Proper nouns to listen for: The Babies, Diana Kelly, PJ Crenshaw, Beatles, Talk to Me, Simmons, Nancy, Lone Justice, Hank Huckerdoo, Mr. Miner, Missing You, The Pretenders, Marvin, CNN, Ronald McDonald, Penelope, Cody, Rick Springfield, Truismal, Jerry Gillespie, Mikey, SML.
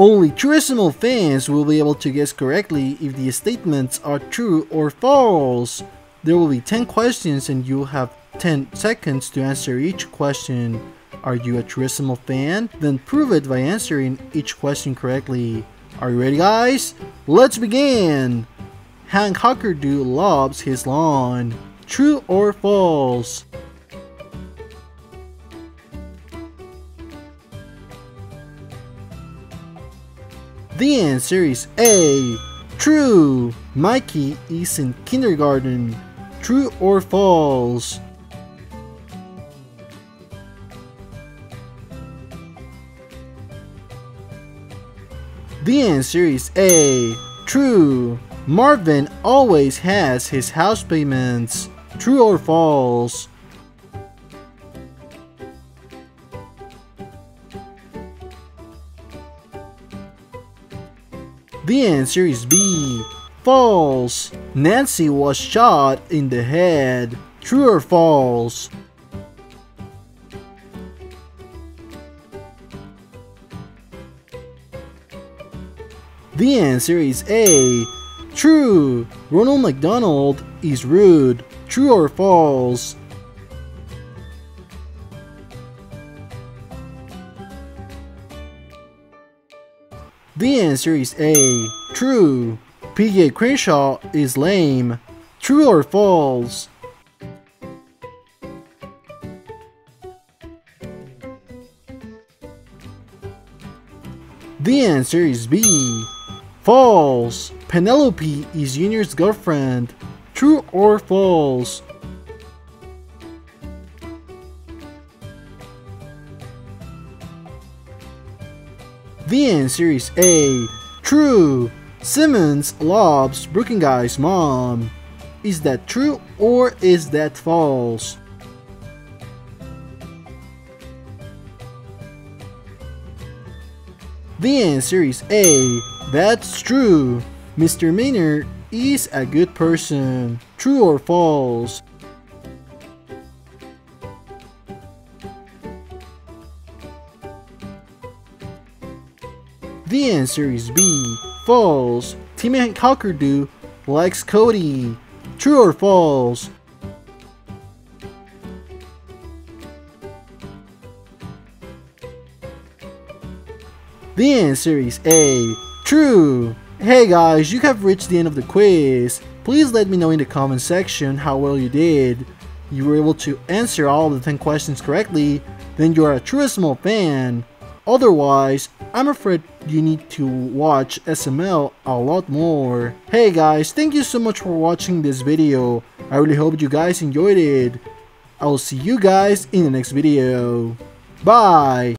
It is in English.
Only Truismal fans will be able to guess correctly if the statements are true or false. There will be 10 questions and you'll have 10 seconds to answer each question. Are you a Truismal fan? Then prove it by answering each question correctly. Are you ready, guys? Let's begin! Hank Huckerdoo lobs his lawn. True or false? The answer is A. True. Mikey is in kindergarten. True or false? The answer is A. True. Marvin always has his house payments. True or false? The answer is B. False. Nancy was shot in the head. True or false? The answer is A. True. Ronald McDonald is rude. True or false? The answer is A. True. PJ Crenshaw is lame. True or false? The answer is B. False. Penelope is Junior's girlfriend. True or false? The answer is A. True. Simmons lobs Brookinguy's mom. Is that true or is that false? The answer is A. That's true. Mr. Miner is a good person. True or false? The answer is B. False. Team Hank Huckerdoo likes Cody. True or false? The answer is A. True. Hey guys, you have reached the end of the quiz. Please let me know in the comment section how well you did. You were able to answer all of the 10 questions correctly, then you are a Truismal fan. Otherwise, I'm afraid you need to watch SML a lot more. Hey guys, thank you so much for watching this video. I really hope you guys enjoyed it. I'll see you guys in the next video. Bye!